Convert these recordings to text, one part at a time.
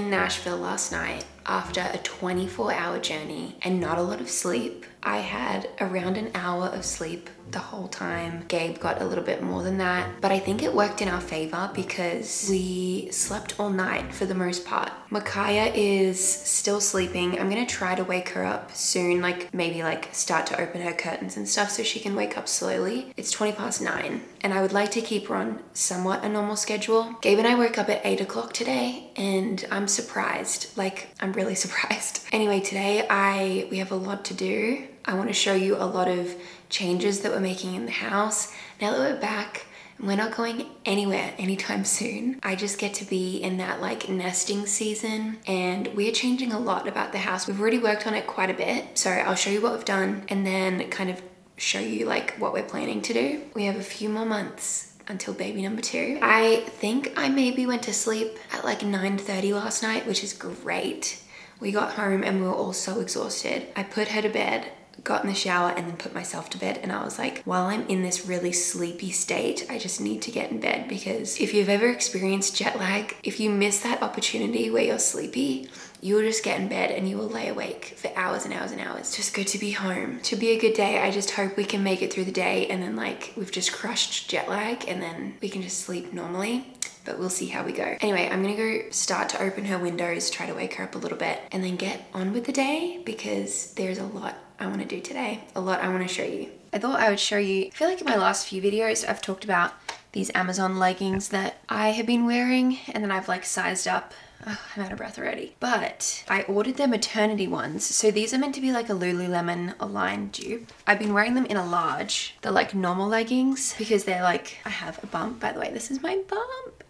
in Nashville last night after a 24-hour journey and not a lot of sleep. I had around an hour of sleep the whole time. Gabe got a little bit more than that, but I think it worked in our favor because we slept all night for the most part. Makaya is still sleeping. I'm gonna try to wake her up soon, like maybe like start to open her curtains and stuff so she can wake up slowly. It's 20 past 9 and I would like to keep her on somewhat a normal schedule. Gabe and I woke up at 8 o'clock today and I'm surprised. Like, I'm really surprised. Anyway, today we have a lot to do. I want to show you a lot of changes that we're making in the house. Now that we're back, we're not going anywhere anytime soon. I just get to be in that like nesting season and we're changing a lot about the house. We've already worked on it quite a bit. So I'll show you what we've done and then kind of show you like what we're planning to do. We have a few more months until baby number 2. I think I maybe went to sleep at like 9:30 last night, which is great. We got home and we were all so exhausted. I put her to bed, got in the shower and then put myself to bed. And I was like, while I'm in this really sleepy state, I just need to get in bed, because if you've ever experienced jet lag, if you miss that opportunity where you're sleepy, you will just get in bed and you will lay awake for hours and hours and hours. It's just good to be home. To be a good day, I just hope we can make it through the day and then like we've just crushed jet lag and then we can just sleep normally, but we'll see how we go. Anyway, I'm gonna go start to open her windows, try to wake her up a little bit and then get on with the day because there's a lot I wanna do today, a lot I wanna show you. I thought I would show you, I feel like in my last few videos, I've talked about these Amazon leggings that I have been wearing and then I've like sized up. Oh, I'm out of breath already. But I ordered their maternity ones. So these are meant to be like a Lululemon Align dupe. I've been wearing them in a large. They're like normal leggings because they're like, I have a bump, by the way, this is my bump.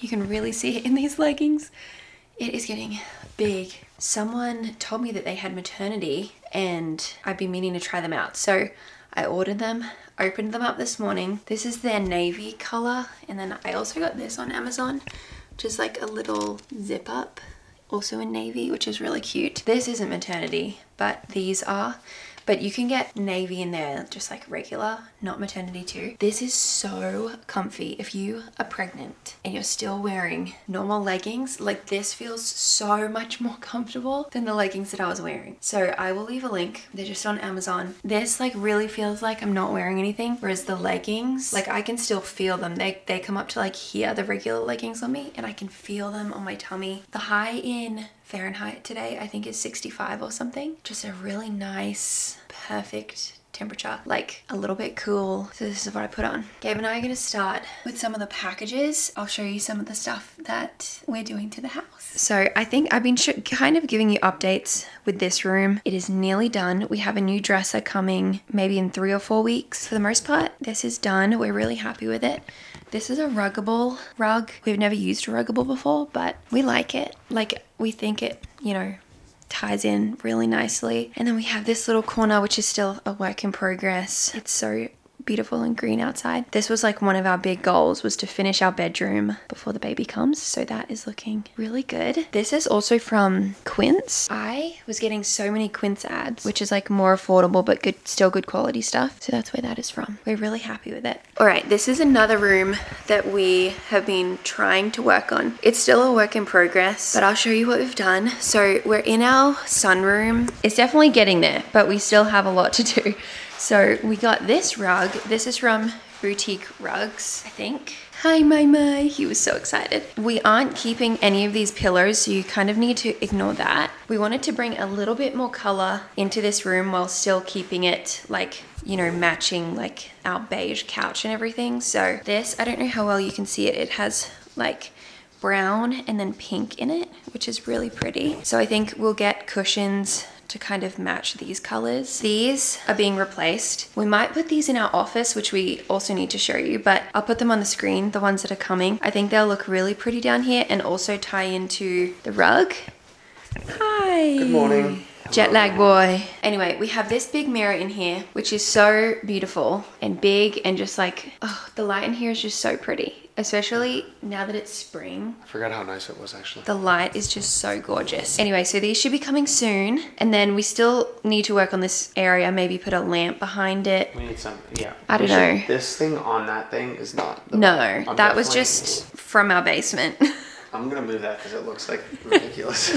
You can really see it in these leggings. It is getting big. Someone told me that they had maternity and I've been meaning to try them out. So I ordered them, opened them up this morning. This is their navy color. And then I also got this on Amazon, which is like a little zip up, also in navy, which is really cute. This isn't maternity, but these are. But you can get navy in there, just like regular, not maternity too. This is so comfy. If you are pregnant and you're still wearing normal leggings, like this feels so much more comfortable than the leggings that I was wearing. So I will leave a link. They're just on Amazon. This like really feels like I'm not wearing anything. Whereas the leggings, like I can still feel them. They come up to like here, the regular leggings on me, and I can feel them on my tummy. The high in Fahrenheit today, I think, is 65 or something. Just a really nice, perfect temperature, like a little bit cool. So this is what I put on. Gabe and I are gonna start with some of the packages. I'll show you some of the stuff that we're doing to the house. So I think I've been kind of giving you updates with this room. It is nearly done. We have a new dresser coming maybe in 3 or 4 weeks. For the most part, this is done. We're really happy with it. This is a Ruggable rug. We've never used a Ruggable before, but we like it. Like, we think it, you know, ties in really nicely. And then we have this little corner, which is still a work in progress. It's so beautiful and green outside. This was like one of our big goals, was to finish our bedroom before the baby comes. So that is looking really good. This is also from Quince. I was getting so many Quince ads, which is like more affordable, but good, still good quality stuff. So that's where that is from. We're really happy with it. All right, this is another room that we have been trying to work on. It's still a work in progress, but I'll show you what we've done. So we're in our sunroom. It's definitely getting there, but we still have a lot to do. So we got this rug. This is from Boutique Rugs, I think. Hi, my. He was so excited. We aren't keeping any of these pillows, so you kind of need to ignore that. We wanted to bring a little bit more color into this room while still keeping it like, you know, matching like our beige couch and everything. So this, I don't know how well you can see it. It has like brown and then pink in it, which is really pretty. So I think we'll get cushions to kind of match these colors. These are being replaced. We might put these in our office, which we also need to show you, but I'll put them on the screen, the ones that are coming. I think they'll look really pretty down here and also tie into the rug. Hi. Good morning. Jet lag boy. Anyway, we have this big mirror in here, which is so beautiful and big and just like, oh, the light in here is just so pretty. Especially now that it's spring. I forgot how nice it was actually. The light is just so gorgeous. Anyway, so these should be coming soon. And then we still need to work on this area. Maybe put a lamp behind it. We need something, yeah. I don't know. This thing on that thing is not. No, that was just from our basement. I'm gonna move that because it looks like ridiculous.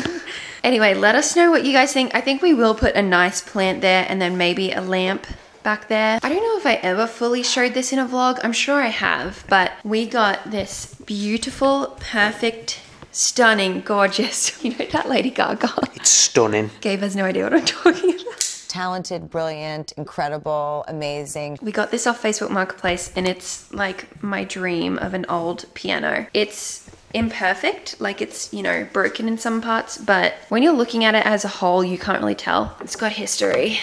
Anyway, let us know what you guys think. I think we will put a nice plant there and then maybe a lamp back there. I don't know if I ever fully showed this in a vlog. I'm sure I have, but we got this beautiful, perfect, stunning, gorgeous, you know that Lady Gaga? It's stunning. Gabe has no idea what I'm talking about. Talented, brilliant, incredible, amazing. We got this off Facebook Marketplace and it's like my dream of an old piano. It's imperfect, like it's, you know, broken in some parts, but when you're looking at it as a whole, you can't really tell. It's got history.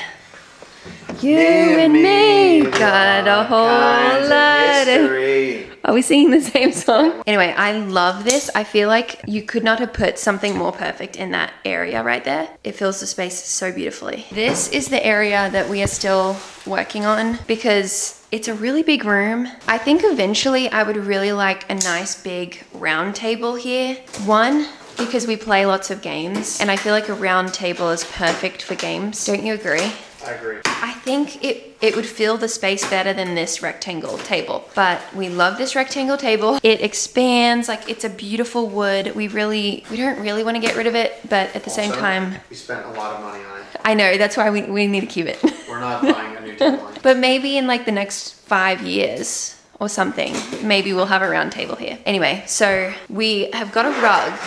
You and me got a whole lot of... Are we singing the same song? Anyway, I love this. I feel like you could not have put something more perfect in that area right there. It fills the space so beautifully. This is the area that we are still working on because it's a really big room. I think eventually I would really like a nice big round table here. One, because we play lots of games and I feel like a round table is perfect for games. Don't you agree? I agree. I think it would fill the space better than this rectangle table. But we love this rectangle table. It expands, like it's a beautiful wood. We don't really want to get rid of it, but at the same time... we spent a lot of money on it. I know, that's why we need to keep it. We're not buying a new table. But maybe in like the next 5 years or something, maybe we'll have a round table here. Anyway, so we have got a rug.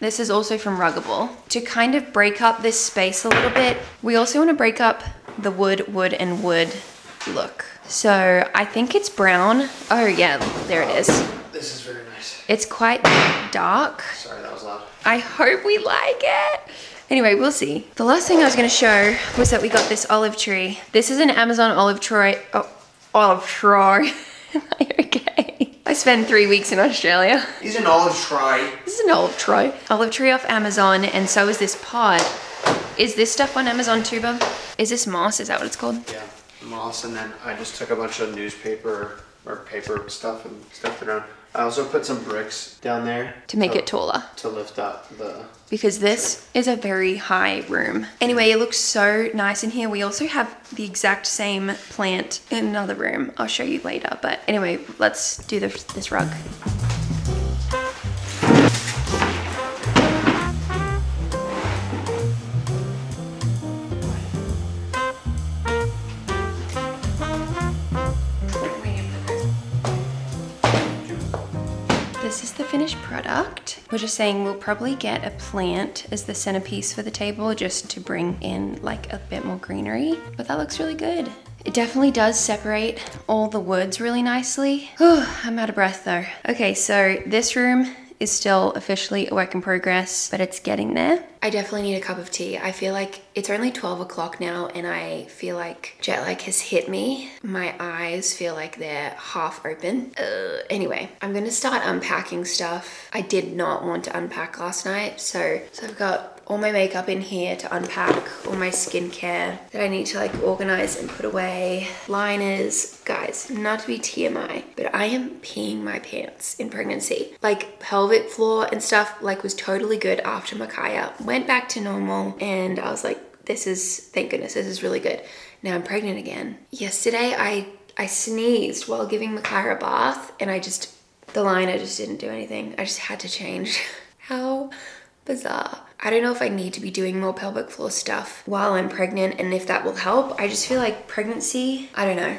This is also from Ruggable. To kind of break up this space a little bit, we also want to break up the wood, and wood look. So I think it's brown. Oh yeah, there it is. This is very nice. It's quite dark. Sorry, that was loud. I hope we like it. Anyway, we'll see. The last thing I was gonna show was that we got this olive tree. This is an Amazon olive tree. Oh, olive tree. Am I okay? I spent 3 weeks in Australia. He's an olive tree. This is an olive tree. Olive tree off Amazon, and so is this pot. Is this stuff on Amazon too, Bob? Is this moss? Is that what it's called? Yeah, moss, and then I just took a bunch of newspaper or paper stuff and stuffed it around. I also put some bricks down there. To make it taller. To lift up the... Because this is a very high room. Anyway, it looks so nice in here. We also have the exact same plant in another room. I'll show you later. But anyway, let's do this rug. This is the finished product. We're just saying we'll probably get a plant as the centerpiece for the table just to bring in like a bit more greenery, but that looks really good. It definitely does separate all the woods really nicely. Whew, I'm out of breath though. Okay, so this room is still officially a work in progress, but it's getting there. I definitely need a cup of tea. I feel like it's only 12 o'clock now and I feel like jet lag has hit me. My eyes feel like they're half open. Anyway, I'm gonna start unpacking stuff. I did not want to unpack last night, so I've got all my makeup in here to unpack, all my skincare that I need to like organize and put away, liners. Guys, not to be TMI, but I am peeing my pants in pregnancy. Like pelvic floor and stuff like was totally good after Makaya. Went back to normal and I was like, this is, thank goodness, this is really good. Now I'm pregnant again. Yesterday I sneezed while giving Makaya a bath and the liner just didn't do anything. I just had to change. How bizarre. I don't know if I need to be doing more pelvic floor stuff while I'm pregnant and if that will help. I just feel like pregnancy, I don't know.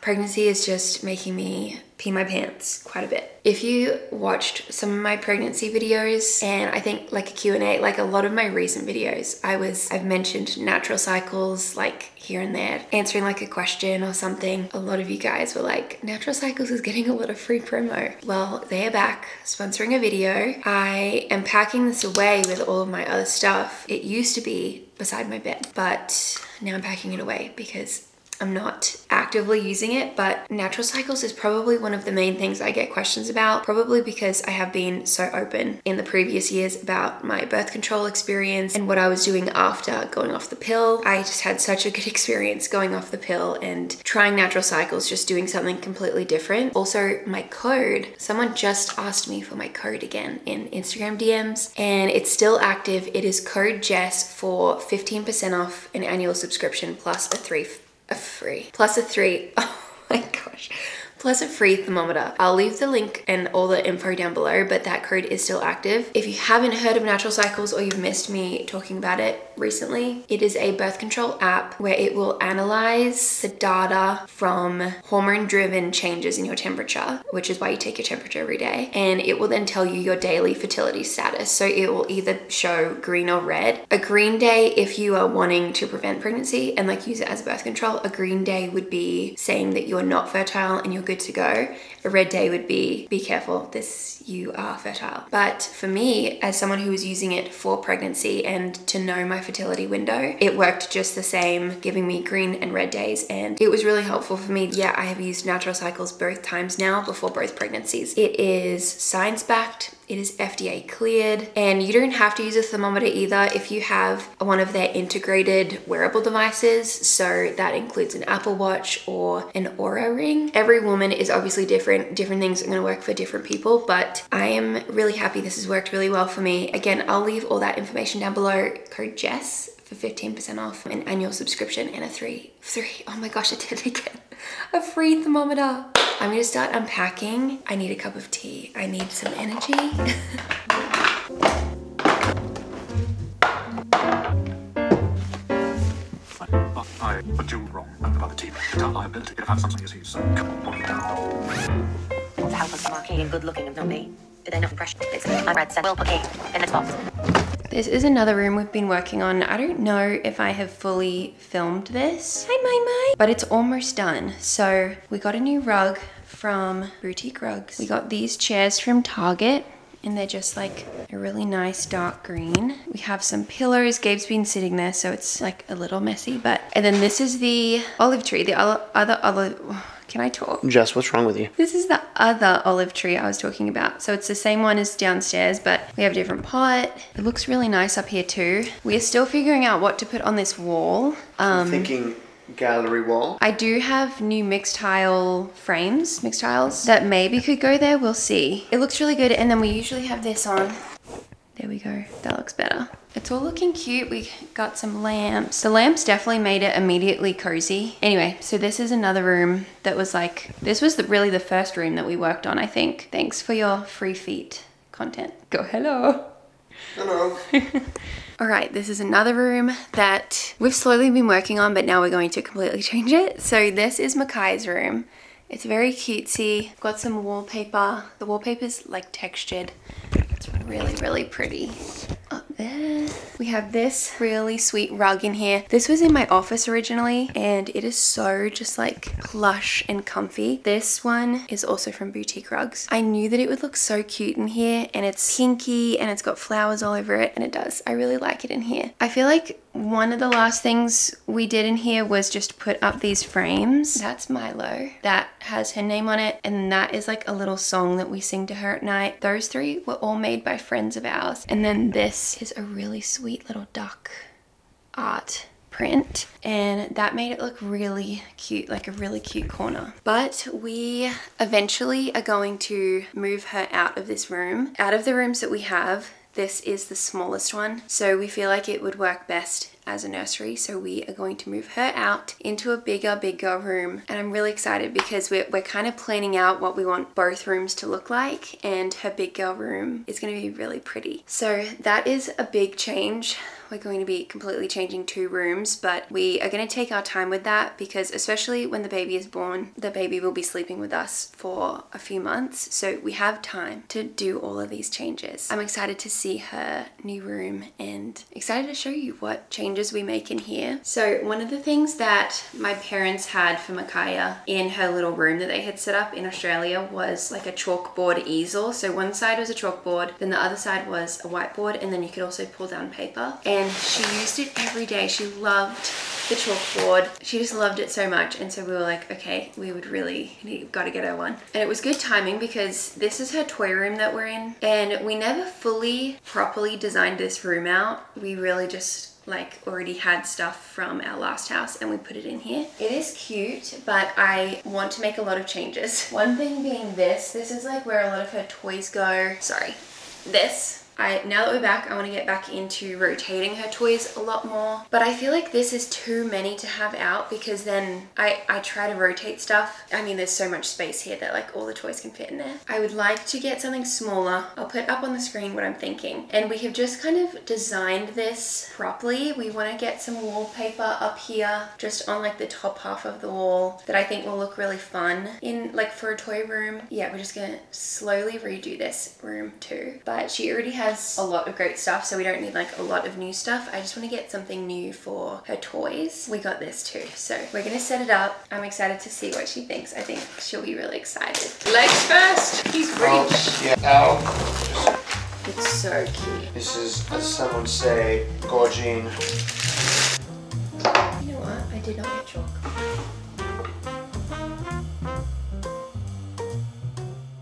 Pregnancy is just making me pee my pants quite a bit. If you watched some of my pregnancy videos and I think like a Q&A, like a lot of my recent videos, I've mentioned natural cycles like here and there, answering like a question or something. A lot of you guys were like, Natural Cycles is getting a lot of free promo. Well, they are back sponsoring a video. I am packing this away with all of my other stuff. It used to be beside my bed, but now I'm packing it away because I'm not actively using it, but Natural Cycles is probably one of the main things I get questions about, probably because I have been so open in the previous years about my birth control experience and what I was doing after going off the pill. I just had such a good experience going off the pill and trying Natural Cycles, just doing something completely different. Also, my code, someone just asked me for my code again in Instagram DMs, and it's still active. It is code Jess for 15% off an annual subscription plus a free. Oh my gosh. plus a free thermometer. I'll leave the link and all the info down below, but that code is still active. If you haven't heard of Natural Cycles or you've missed me talking about it recently, it is a birth control app where it will analyze the data from hormone-driven changes in your temperature, which is why you take your temperature every day, and it will then tell you your daily fertility status. So it will either show green or red. A green day if you are wanting to prevent pregnancy and like use it as birth control. A green day would be saying that you're not fertile and you're good to go. A red day would be careful, this, you are fertile. But for me, as someone who was using it for pregnancy and to know my fertility window, it worked just the same, giving me green and red days, and it was really helpful for me. Yeah, I have used Natural Cycles both times now before both pregnancies. It is science-backed. It is FDA cleared, and you don't have to use a thermometer either if you have one of their integrated wearable devices. So that includes an Apple Watch or an Aura Ring. Every woman is obviously different. Different things are going to work for different people, but I am really happy this has worked really well for me. Again, I'll leave all that information down below. Code Jess for 15% off, an annual subscription, and oh my gosh, I did it again. A free thermometer. I'm gonna start unpacking. I need a cup of tea. I need some energy. I would do wrong about the team. It's our liability if I have something to use, so come on. The house was marquee and good looking and not me. Did I not impress this? I read said well okay and it's box. This is another room we've been working on. I don't know if I have fully filmed this. Hi, my, but it's almost done. So we got a new rug from Boutique Rugs. We got these chairs from Target, and they're just like a really nice dark green. We have some pillows. Gabe's been sitting there, so it's like a little messy, but... And then this is the olive tree, the other olive... Can I talk? Jess, what's wrong with you? This is the other olive tree I was talking about. So it's the same one as downstairs, but we have a different pot. It looks really nice up here too. We are still figuring out what to put on this wall. I'm thinking gallery wall. I do have new mixed tile frames, mixed tiles, that maybe could go there, we'll see. It looks really good, and then we usually have this on. There we go, that looks better. It's all looking cute. We got some lamps. The lamps definitely made it immediately cozy. Anyway, so this is another room that was like, this was really the first room that we worked on, I think. Thanks for your free feet content. Go hello. Hello. All right, this is another room that we've slowly been working on, but now we're going to completely change it. So this is Makai's room. It's very cutesy. Got some wallpaper. The wallpaper's like textured. It's really, really pretty. Up there. We have this really sweet rug in here. This was in my office originally, and it is so just like plush and comfy. This one is also from Boutique Rugs. I knew that it would look so cute in here, and it's pinky and it's got flowers all over it, and it does. I really like it in here. I feel like one of the last things we did in here was just put up these frames. That's Milo. That has her name on it, and that is like a little song that we sing to her at night. Those three were all made by friends of ours. And then this is a really sweet little duck art print, and that made it look really cute, like a really cute corner. But we eventually are going to move her out of this room. Out of the rooms that we have, this is the smallest one, so we feel like it would work best as a nursery, so we are going to move her out into a big girl room. And I'm really excited because we're kind of planning out what we want both rooms to look like, and her big girl room is going to be really pretty. So that is a big change. We're going to be completely changing two rooms, but we are going to take our time with that, because especially when the baby is born, the baby will be sleeping with us for a few months, so we have time to do all of these changes. I'm excited to see her new room and excited to show you what changes we make in here. So one of the things that my parents had for Makaya in her little room that they had set up in Australia was like a chalkboard easel. So one side was a chalkboard, then the other side was a whiteboard, and then you could also pull down paper. And she used it every day. She loved the chalkboard. She just loved it so much. And so we were like, okay, we would really got to get her one. And it was good timing because this is her toy room that we're in, and we never fully properly designed this room out. We really just like already had stuff from our last house and we put it in here. It is cute, but I want to make a lot of changes. One thing being this is like where a lot of her toys go. Sorry, this. Now that we're back, I want to get back into rotating her toys a lot more. But I feel like this is too many to have out because then I try to rotate stuff. I mean, there's so much space here that like all the toys can fit in there. I would like to get something smaller. I'll put up on the screen what I'm thinking. And we have just kind of designed this properly. We want to get some wallpaper up here, just on like the top half of the wall, that I think will look really fun in like for a toy room. Yeah, we're just gonna slowly redo this room too. But she already has a lot of great stuff, so we don't need like a lot of new stuff. I just want to get something new for her toys. We got this too, so we're gonna set it up. I'm excited to see what she thinks. I think she'll be really excited. Legs first. He's rich. Oh, yeah. Ow. It's so cute. This is, as someone say, gorging. You know what? I did not get chalk.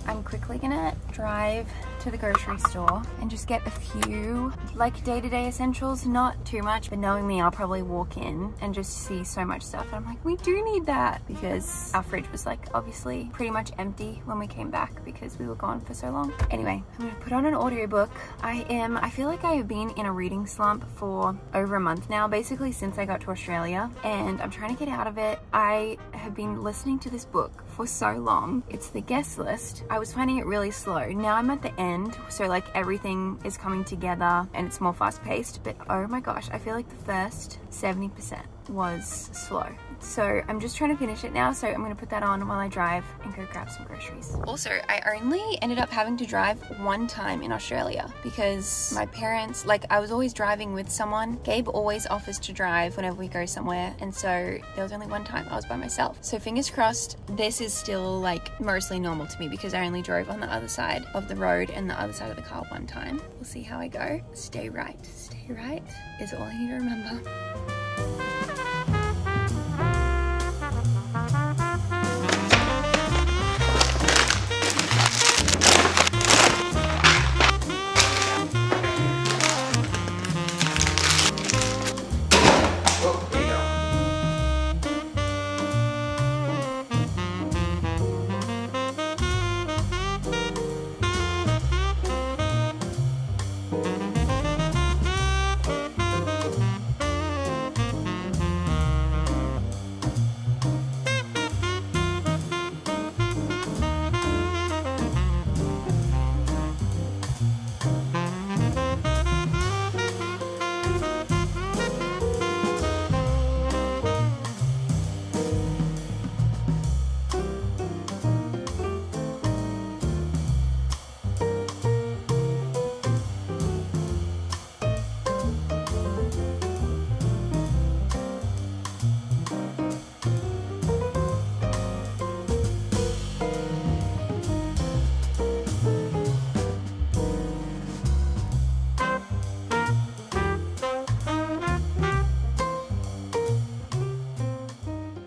I'm quickly gonna drive to the grocery store and just get a few like day-to-day essentials, not too much, but knowing me, I'll probably walk in and just see so much stuff. And I'm like, we do need that, because our fridge was like obviously pretty much empty when we came back because we were gone for so long. Anyway, I'm gonna put on an audiobook. I feel like I have been in a reading slump for over a month now, basically since I got to Australia, and I'm trying to get out of it. I have been listening to this book for so long. It's The Guest List. I was finding it really slow. Now I'm at the end, so like everything is coming together and it's more fast paced, but oh my gosh, I feel like the first 70% was slow. So I'm just trying to finish it now, so I'm gonna put that on while I drive and go grab some groceries. Also, I only ended up having to drive one time in Australia because my parents, like I was always driving with someone. Gabe always offers to drive whenever we go somewhere, and so there was only one time I was by myself. So fingers crossed, this is still like mostly normal to me because I only drove on the other side of the road and the other side of the car one time. We'll see how I go. Stay right is all I need to remember.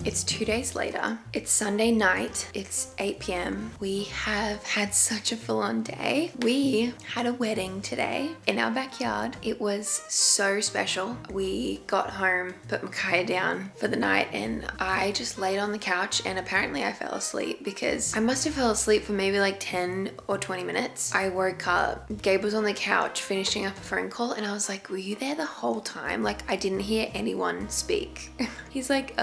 It's 2 days later. It's Sunday night. It's 8 p.m. We have had such a full-on day. We had a wedding today in our backyard. It was so special. We got home, put Micaiah down for the night, and I just laid on the couch, and apparently I fell asleep because I must have fell asleep for maybe like 10 or 20 minutes. I woke up. Gabe was on the couch finishing up a phone call, and I was like, were you there the whole time? Like, I didn't hear anyone speak. He's like,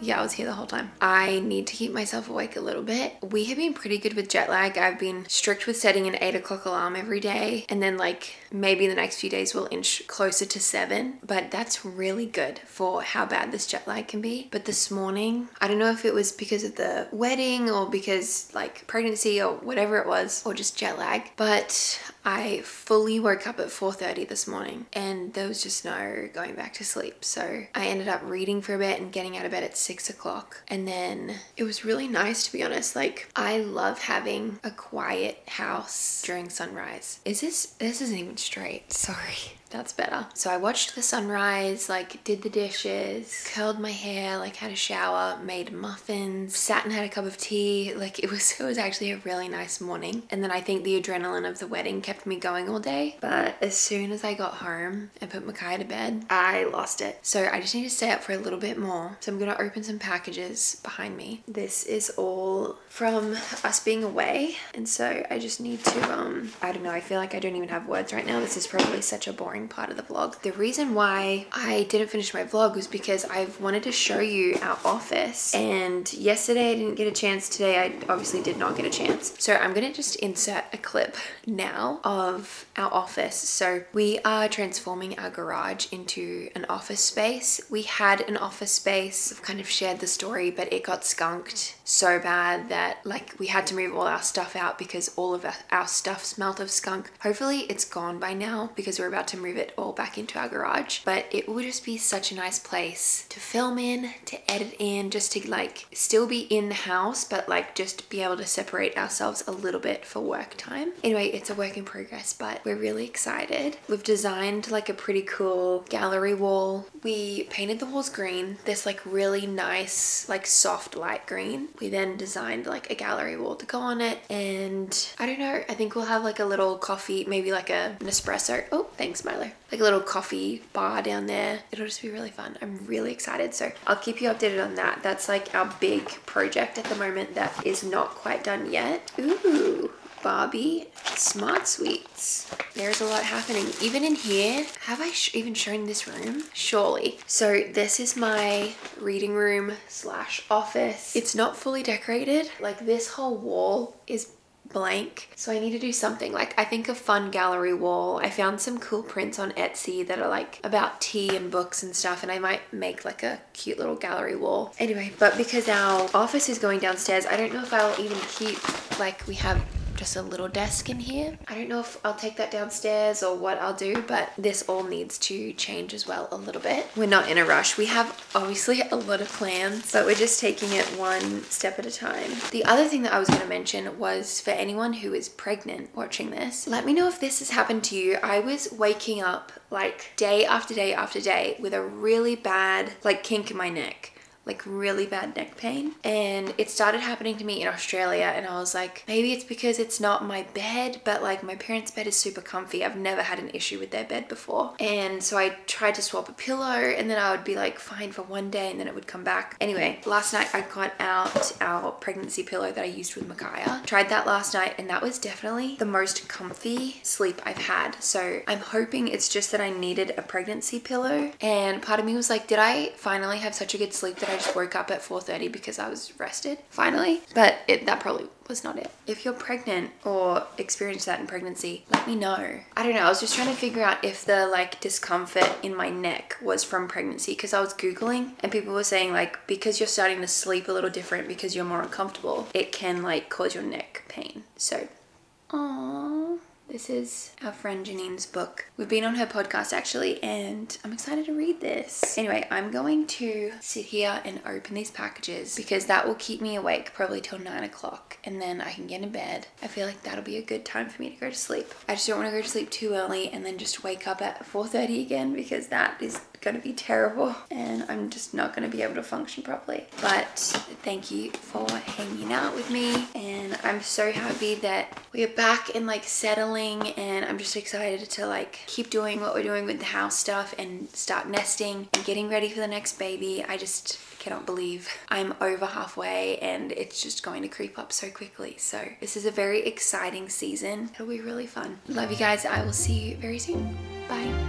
yeah, I was here the whole time. I need to keep myself awake a little bit. We have been pretty good with jet lag. I've been strict with setting an 8 o'clock alarm every day, and then like maybe in the next few days we'll inch closer to 7, but that's really good for how bad this jet lag can be. But this morning, I don't know if it was because of the wedding or because like pregnancy or whatever it was, or just jet lag, but I fully woke up at 4:30 this morning and there was just no going back to sleep. So I ended up reading for a bit and getting out of bed at 6 o'clock, and then it was really nice, to be honest. Like, I love having a quiet house during sunrise. This isn't even straight, sorry. That's better. So I watched the sunrise, like did the dishes, curled my hair, like had a shower, made muffins, sat and had a cup of tea. Like it was actually a really nice morning. And then I think the adrenaline of the wedding kept me going all day. But as soon as I got home and put Makai to bed, I lost it. So I just need to stay up for a little bit more. So I'm gonna open some packages behind me. This is all from us being away. And so I just need to, I don't know, I feel like I don't even have words right now. This is probably such a boring part of the vlog. The reason why I didn't finish my vlog was because I've wanted to show you our office, and yesterday I didn't get a chance. Today I obviously did not get a chance. So I'm gonna just insert a clip now of our office. So we are transforming our garage into an office space. We had an office space, I've kind of shared the story, but it got skunked so bad that like we had to move all our stuff out because all of our stuff smelt of skunk. Hopefully it's gone by now because we're about to move it all back into our garage, but it would just be such a nice place to film in, to edit in, just to like still be in the house, but like just be able to separate ourselves a little bit for work time. Anyway, it's a work in progress, but we're really excited. We've designed like a pretty cool gallery wall. We painted the walls green, this like really nice, like soft light green. We then designed like a gallery wall to go on it. And I don't know, I think we'll have like a little coffee, maybe like a Nespresso. Oh, thanks, Milo. Like a little coffee bar down there. It'll just be really fun. I'm really excited. So I'll keep you updated on that. That's like our big project at the moment that is not quite done yet. Ooh. Barbie Smart Sweets. There's a lot happening. Even in here, have I even shown this room? Surely. So this is my reading room slash office. It's not fully decorated. Like this whole wall is blank. So I need to do something, like I think a fun gallery wall. I found some cool prints on Etsy that are like about tea and books and stuff, and I might make like a cute little gallery wall. Anyway, but because our office is going downstairs, I don't know if I'll even keep, like we have just a little desk in here. I don't know if I'll take that downstairs or what I'll do, but this all needs to change as well a little bit. We're not in a rush. We have obviously a lot of plans, but we're just taking it one step at a time. The other thing that I was going to mention was for anyone who is pregnant watching this, let me know if this has happened to you. I was waking up like day after day after day with a really bad like kink in my neck. Like really bad neck pain, and it started happening to me in Australia, and I was like, maybe it's because it's not my bed, but like my parents' bed is super comfy. I've never had an issue with their bed before, and so I tried to swap a pillow, and then I would be like fine for one day and then it would come back. Anyway, last night I got out our pregnancy pillow that I used with Makaya, tried that last night, and that was definitely the most comfy sleep I've had. So I'm hoping it's just that I needed a pregnancy pillow, and part of me was like, did I finally have such a good sleep that I just woke up at 4:30 because I was rested finally? But that probably was not it. If you're pregnant or experience that in pregnancy, let me know. I don't know, I was just trying to figure out if the like discomfort in my neck was from pregnancy, because I was googling and people were saying like, because you're starting to sleep a little different because you're more uncomfortable, it can like cause your neck pain. So aww. This is our friend Janine's book. We've been on her podcast actually, and I'm excited to read this. Anyway, I'm going to sit here and open these packages because that will keep me awake probably till 9 o'clock, and then I can get in bed. I feel like that'll be a good time for me to go to sleep. I just don't want to go to sleep too early and then just wake up at 4:30 again, because that is going to be terrible and I'm just not going to be able to function properly. But thank you for hanging out with me, and I'm so happy that we are back and like settling, and I'm just excited to like keep doing what we're doing with the house stuff and start nesting and getting ready for the next baby. I just cannot believe I'm over halfway and it's just going to creep up so quickly. So this is a very exciting season. It'll be really fun. Love you guys. I will see you very soon. Bye.